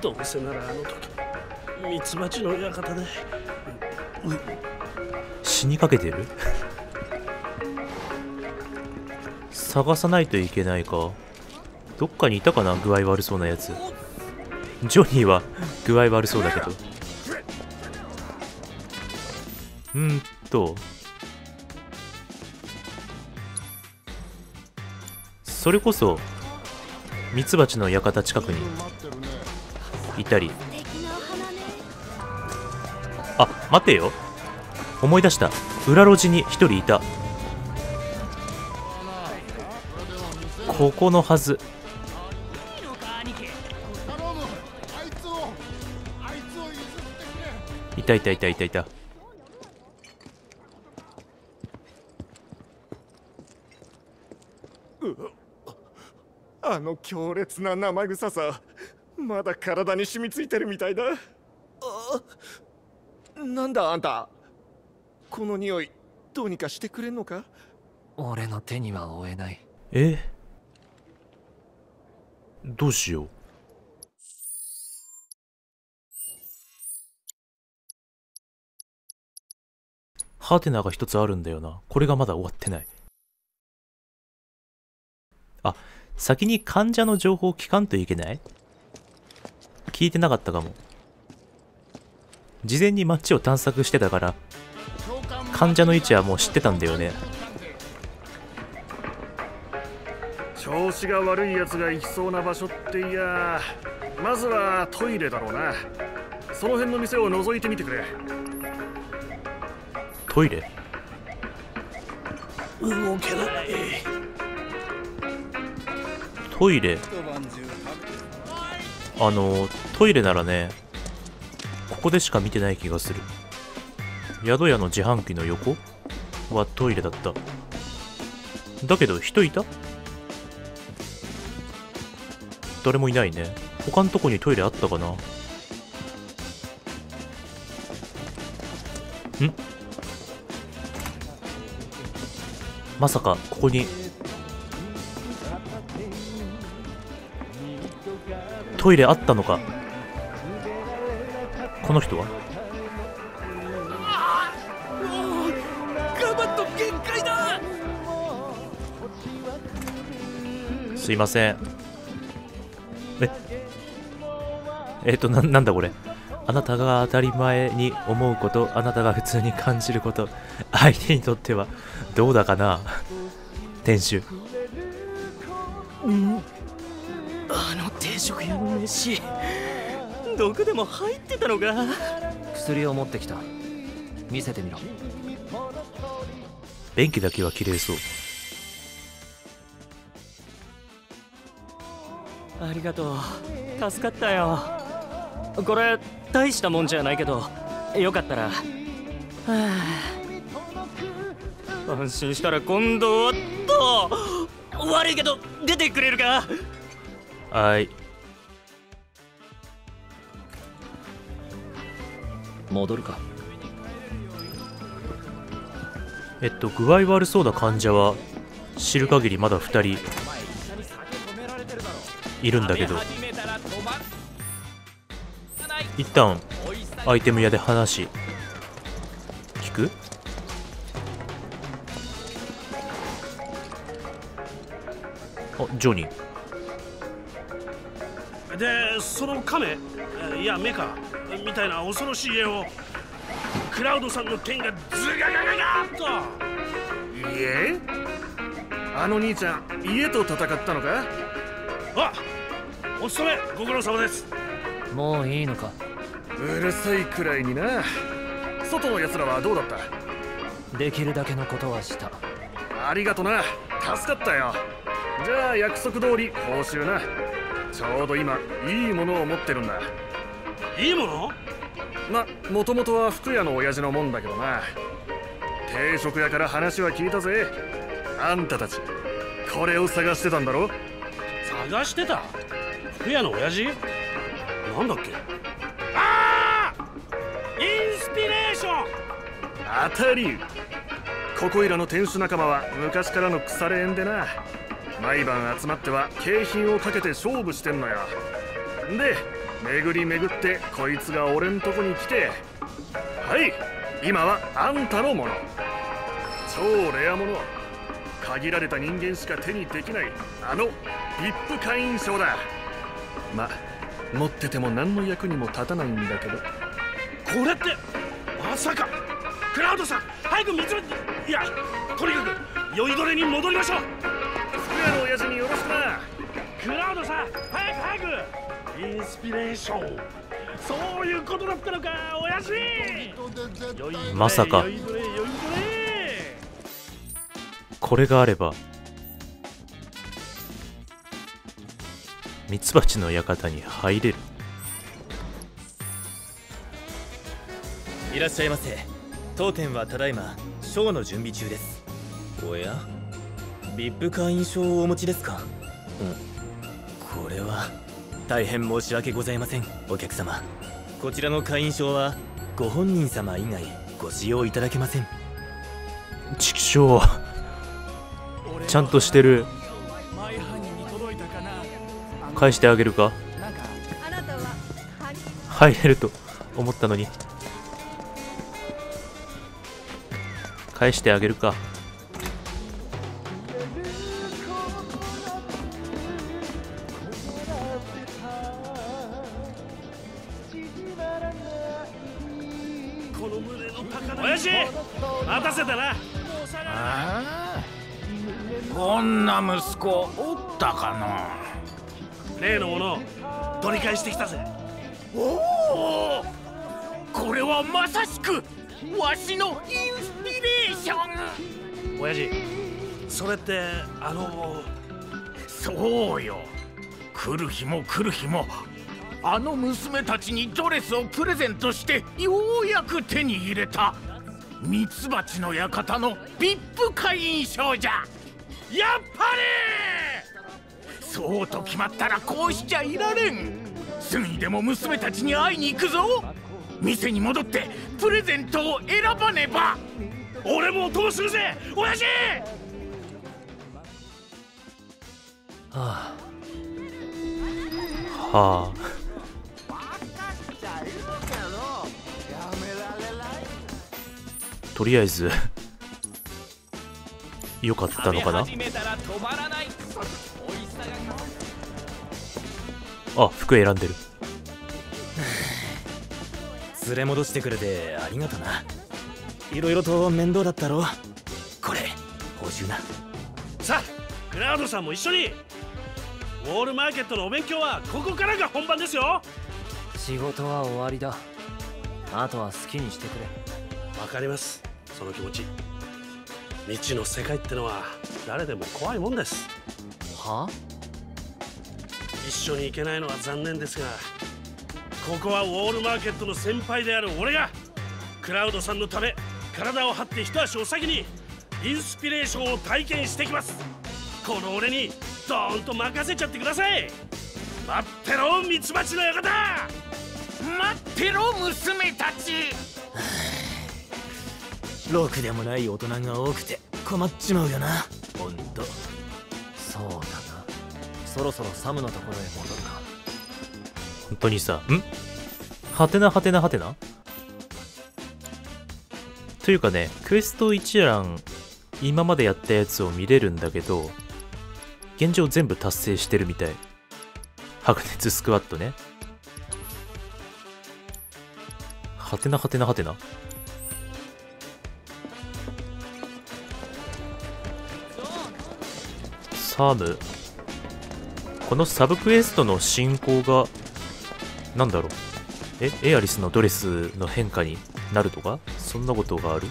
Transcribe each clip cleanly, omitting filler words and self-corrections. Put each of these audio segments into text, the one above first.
どうせならあの時ミツバチの館で、死にかけてる探さないといけないか。どっかにいたかな、具合悪そうなやつ。ジョニーは具合悪そうだけど。それこそミツバチの館近くにいたり。あ、待てよ、思い出した。裏路地に一人いた。ここのはず。いたいたいたいたいた。あの強烈な生臭さ、まだ体に染みついてるみたいだ。なんだあんた、この匂いどうにかしてくれんのか。俺の手には負えない。どうしよう。ハテナが一つあるんだよな。これがまだ終わってない。あ、先に患者の情報を聞かんといけない。聞いてなかったかも。事前に街を探索してたから患者の位置はもう知ってたんだよね。調子が悪いやつが行きそうな場所って、いや、まずはトイレだろうな。その辺の店を覗いてみてくれ。トイレ？動けない。トイレ。トイレならね、ここでしか見てない気がする。宿屋の自販機の横はトイレだった。だけど人いた？誰もいないね。他のとこにトイレあったかな。まさかここにトイレあったのか。この人は我慢の限界だ。すいません。なんだこれ。あなたが当たり前に思うこと、あなたが普通に感じること、相手にとってはどうだかな。店主、あの定食屋の飯、毒でも入ってたのか。薬を持ってきた、見せてみろ。便器だけは綺麗そう。ありがとう、助かったよ。これ大したもんじゃないけど、よかったら。安心したら今度はと、悪いけど出てくれるか。はい、戻るか。具合悪そうな患者は知る限りまだ2人いるんだけど、一旦アイテム屋で話聞く？あ、ジョニーで、その亀、いやメカみたいな恐ろしい絵をクラウドさんの剣がズガガガガッと。いえ、あの兄ちゃん家と戦ったのか。あ、お勤めご苦労様です。もういいのか。うるさいくらいにな。外のやつらはどうだった。できるだけのことはした。ありがとな、助かったよ。じゃあ約束通り報酬な。ちょうど今いいものを持ってるんだ。いいもの？ま、もともとは服屋の親父のもんだけどな。定食屋から話は聞いたぜ。あんたたちこれを探してたんだろ。探してた？服屋の親父？なんだっけ。ああ、インスピレーション。当たり。ここいらの店主仲間は昔からの腐れ縁でな、毎晩集まっては景品をかけて勝負してんのよ。で巡り巡ってこいつが俺んとこに来て、はい今はあんたのもの、超レアもの、限られた人間しか手にできないあの VIP 会員証だ。ま持ってても何の役にも立たないんだけど、これってまさかクラウドさん早く見つめて、いやとにかく酔いどれに戻りましょう。福屋の親父によろしくな。クラウドさん早く早く、インスピレーション、そういうことだったのか親父。まさかこれがあればミツバチの館に入れる。いらっしゃいませ。当店はただいまショーの準備中です。おや、VIP会員証をお持ちですか。うん、これは大変申し訳ございませんお客様。こちらの会員証はご本人様以外ご使用いただけません。ちくしょう、ちゃんとしてる。返してあげるか。入れると思ったのに返してあげるか。親父待たせたな。ああ、こんな息子おったかな。例のもの取り返してきたぜ。おお、これはまさしくわしのインスピレーション。親父それってそうよ、来る日も来る日もあの娘たちにドレスをプレゼントしてようやく手に入れたミツバチの館のVIP会員証じゃ。やっぱりそうと決まったらこうしちゃいられん。すぐにでも娘たちに会いに行くぞ。店に戻ってプレゼントを選ばねば。俺もどうするぜ親父。はあはあとりあえずよかったのかな。あ、服選んでる。連れ戻してくれてありがとな。いろいろと面倒だったろ。これ補充な。さあクラウドさんも一緒に。ウォールマーケットのお勉強はここからが本番ですよ。仕事は終わりだ。あとは好きにしてくれ。わかりますその気持ち。未知の世界ってのは誰でも怖いもんです。はあ、一緒に行けないのは残念ですが、ここはウォールマーケットの先輩である俺がクラウドさんのため体を張って一足お先にインスピレーションを体験してきます。この俺にドーンと任せちゃってください。待ってろミツバチの館、待ってろ娘たち。ろくでもない大人が多くて困っちまうよな。ほんとそうだな。そろそろサムのところへ戻るか。本当にさ、はてなはてなはてなというかね、クエスト一覧今までやったやつを見れるんだけど、現状全部達成してるみたい。白熱スクワットね。はてなはてなはてな。サム、このサブクエストの進行がなんだろう。エアリスのドレスの変化になるとか、そんなことがある。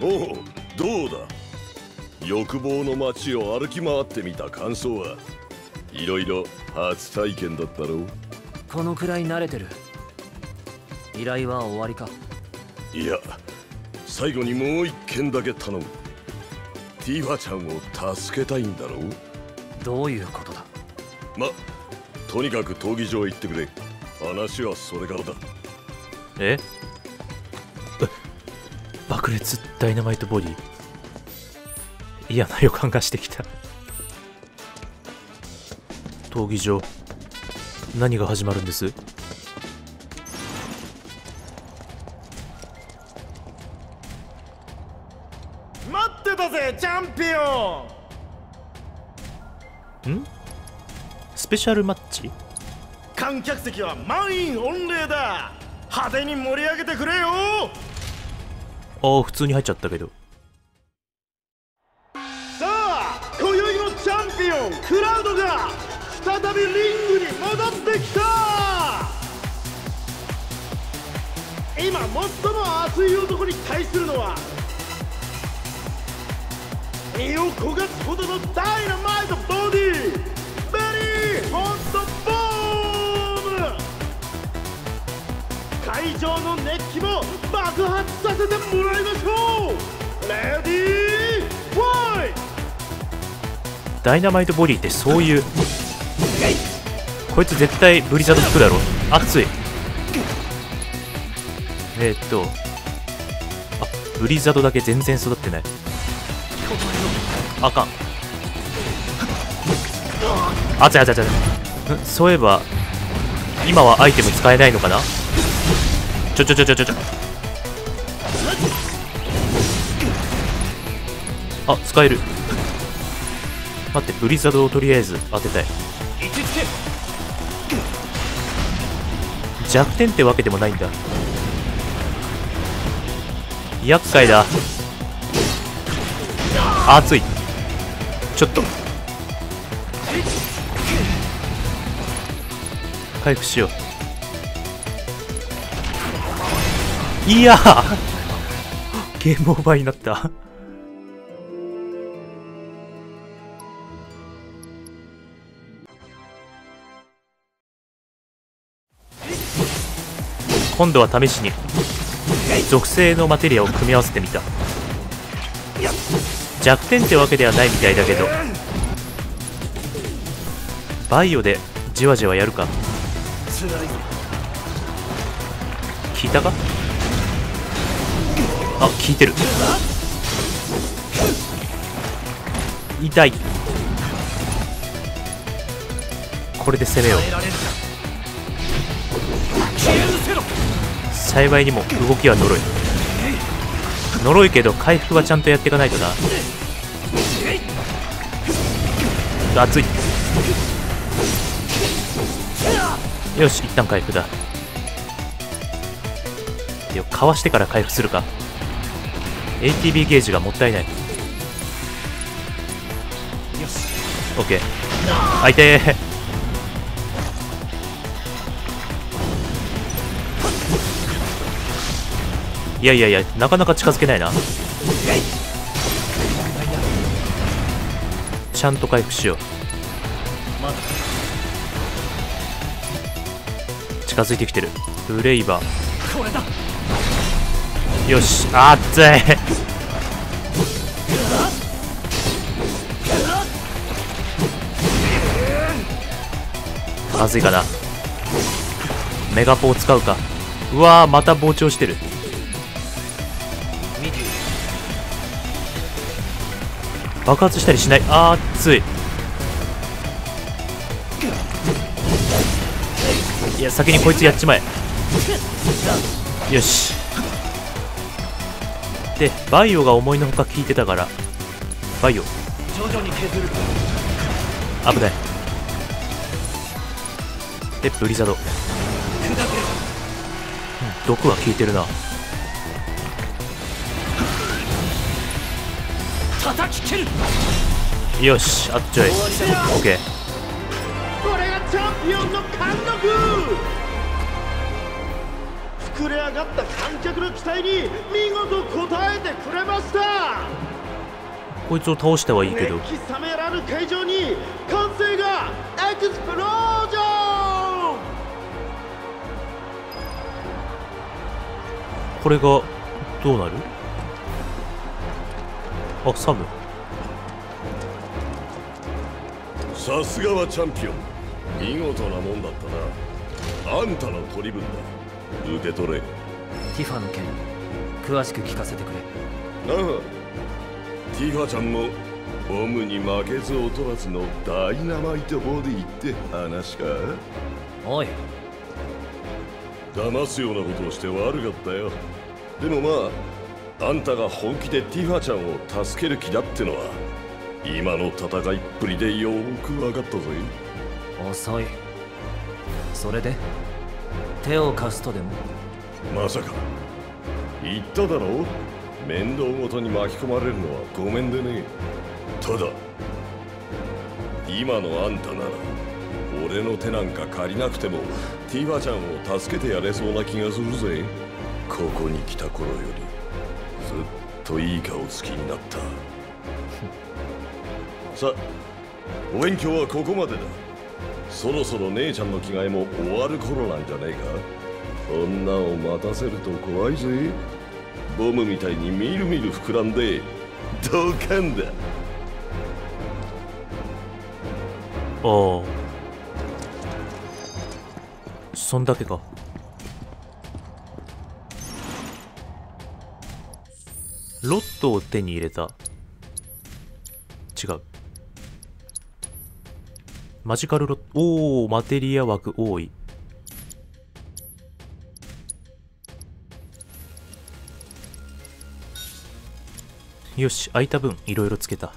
おお、どうだ、欲望の街を歩き回ってみた感想は。いろいろ初体験だったろう。このくらい慣れてる。依頼は終わりか。いや、最後にもう一件だけ頼む。ティファちゃんを助けたいんだろう。どういうことだ。とにかく闘技場へ行ってくれ。話はそれからだ。爆裂ダイナマイトボディ。嫌な予感がしてきた。闘技場、何が始まるんです？待ってたぜチャンピオン。ん？スペシャルマッチ？観客席は満員御礼だ。派手に盛り上げてくれよ。ああ、普通に入っちゃったけど。さあ、今宵のチャンピオンクラウドが再びリングに戻ってきた。今最も熱い男に対するのは身を焦がすほどのダイナマイトボディ、ベリーホントボーム。会場の熱気も爆発させてもらいましょう。レディーファイト。ダイナマイトボディってそういうこいつ絶対ブリザード引くだろ。熱い。あ、ブリザードだけ全然育ってない。あかん。あちゃあちゃあちゃ。そういえば今はアイテム使えないのかな。ちょ。あ、使える。待って、ブリザードをとりあえず当てたい。弱点ってわけでもないんだ。厄介だ。熱い。ちょっと回復しよう。いやーゲームオーバーになった。今度は試しに属性のマテリアを組み合わせてみた。弱点ってわけではないみたいだけど、バイオでじわじわやるか。聞いたか？あ、聞いてる。痛い。これで攻めよう。幸いにも動きは呪い。呪いけど回復はちゃんとやっていかないとな。熱い。よし、一旦回復だ。で、かわしてから回復するか。 ATB ゲージがもったいない。 OK。 あいてー。いやいやいや、なかなか近づけないな。ちゃんと回復しよう。近づいてきてる。ブレイバー。よし、熱い。まずいかな。メガポを使うか。うわー、また膨張してる。爆発したりしない。あー、熱い。いや、先にこいつやっちまえ。よし。で、バイオが思いのほか効いてたから、バイオ危ない。で、ブリザード、毒は効いてるな。よし、あっちょい。オッケー。これがチャンピオンの貫禄。膨れ上がった観客の期待に見事応えてくれました。こいつを倒したはいいけど、熱気冷めらぬ会場に歓声がエクスプロージョン。これがどうなる？あ、サム。さすがはチャンピオン、見事なもんだったな。あんたの取り分だ、受け取れ。ティファの件詳しく聞かせてくれ。ああ、ティファちゃんのオムに負けず劣らずのダイナマイトボディって話か。おい、騙すようなことをして悪かったよ。でもまあ、あんたが本気でティファちゃんを助ける気だってのは今の戦いっぷりでよーく分かったぞ。遅い。それで手を貸すとでも？まさか。言っただろう、面倒ごとに巻き込まれるのはごめんでね。ただ今のあんたなら俺の手なんか借りなくてもティファちゃんを助けてやれそうな気がするぜ。ここに来た頃よりずっといい顔つきになったさあ、お勉強はここまでだ。そろそろ姉ちゃんの着替えも終わる頃なんじゃねえか。こんなを待たせると怖いぜ。ボムみたいにみるみる膨らんでドカンだ。ああ、そんだけか。ロットを手に入れた。違う。マジカルロット。おお、マテリア枠多い。よし、空いた分いろいろつけた。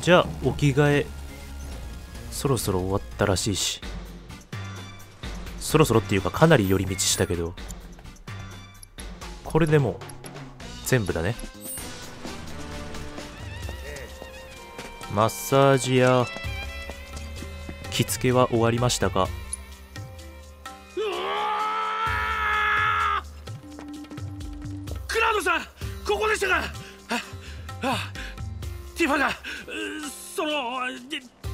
じゃあお着替えそろそろ終わったらしいし、そろそろっていうかかなり寄り道したけど、これでもう全部だね。マッサージや着付けは終わりましたか？クラウドさん、ここでしたか。ティファが、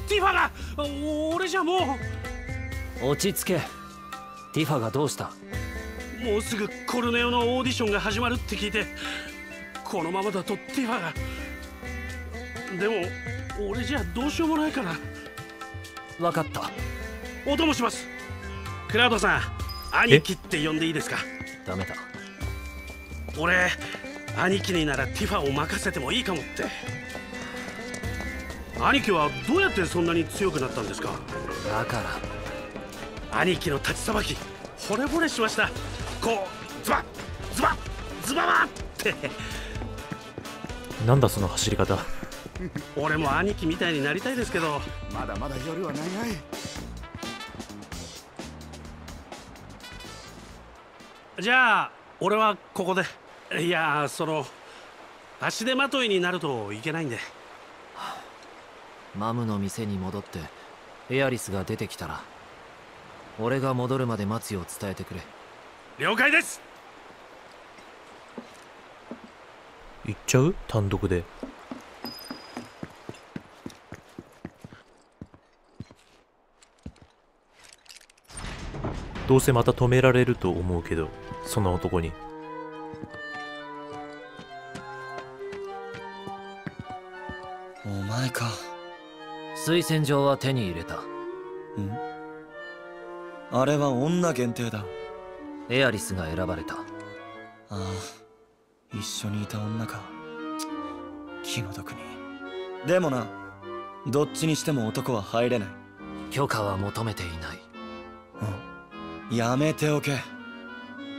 ティファが、俺じゃもう。落ち着け。ティファがどうした？もうすぐコルネオのオーディションが始まるって聞いて、このままだとティファが。でも俺じゃどうしようもないから。分かった、お供します。クラウドさん、兄貴って呼んでいいですか？ダメだ。俺兄貴にならティファを任せてもいいかもって。兄貴はどうやってそんなに強くなったんですか？だから兄貴の立ちさばき惚れ惚れしました。こうズバッズバッズババッってなんだその走り方俺も兄貴みたいになりたいですけど、まだまだ夜は長い。じゃあ俺はここで。いや、足手まといになるといけないんで。マムの店に戻ってエアリスが出てきたら俺が戻るまで待つよう伝えてくれ。了解です。行っちゃう？単独で。どうせまた止められると思うけど、その男に。お前か。推薦状は手に入れた。ん？あれは女限定だ。エアリスが選ばれた。ああ、一緒にいた女か。気の毒に。でもな、どっちにしても男は入れない。許可は求めていない。やめておけ。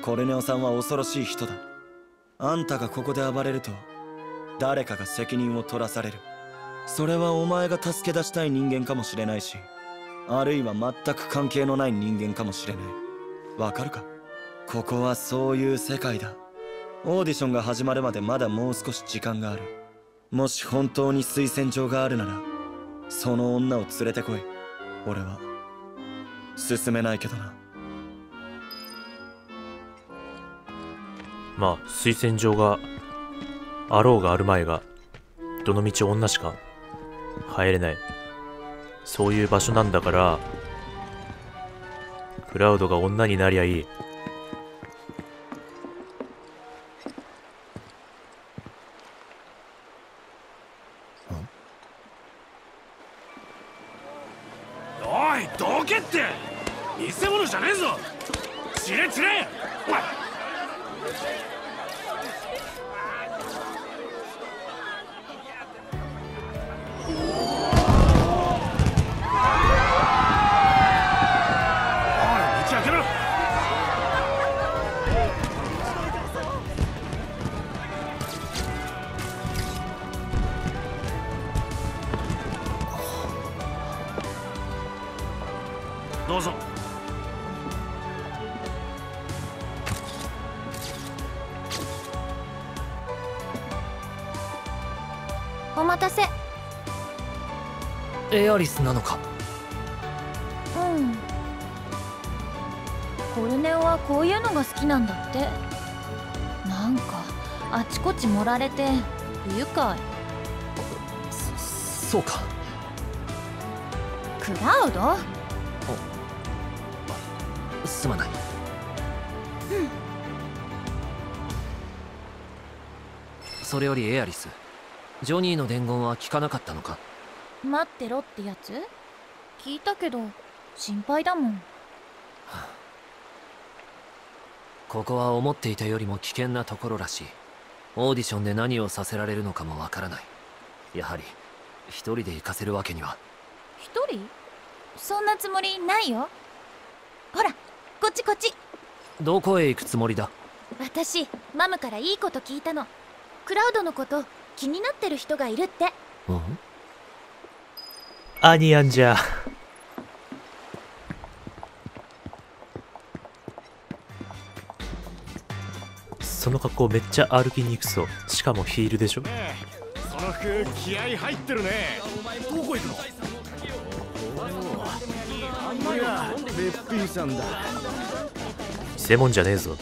コルネオさんは恐ろしい人だ。あんたがここで暴れると誰かが責任を取らされる。それはお前が助け出したい人間かもしれないし、あるいは全く関係のない人間かもしれない。わかるか？ここはそういう世界だ。オーディションが始まるまでまだもう少し時間がある。もし本当に推薦状があるならその女を連れてこい。俺は勧めないけどな。まあ、推薦状があろうがあるまいが、どの道女しか入れない。そういう場所なんだから、クラウドが女になりゃいい。おい、どけって！偽物じゃねえぞ！ちれちれ！どうぞ。お待たせ。エアリスなのか。うん、コルネオはこういうのが好きなんだって。なんかあちこち盛られて不愉快。そうか。クラウド？すまない。うん。それよりエアリス、ジョニーの伝言は聞かなかったのか？待ってろってやつ？聞いたけど心配だもん。ここは思っていたよりも危険なところらしい。オーディションで何をさせられるのかもわからない。やはり一人で行かせるわけには。一人？そんなつもりないよ。ほら、こっちこっち。どこへ行くつもりだ？私、マムからいいこと聞いたの。クラウドのこと気になってる人がいるって。うん。アニアンじゃ。その格好めっちゃ歩きにくそう。しかもヒールでしょ。その服気合い入ってるね。どこ行くの？いや、べっぴんさんだ。偽物じゃねえぞ。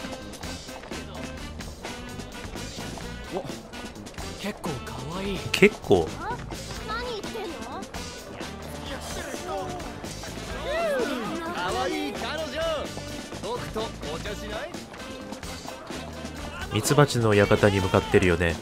お、結構可愛い。結構。何言ってんの？可愛い彼女。僕とお茶しない？ミツバチの館に向かってるよね。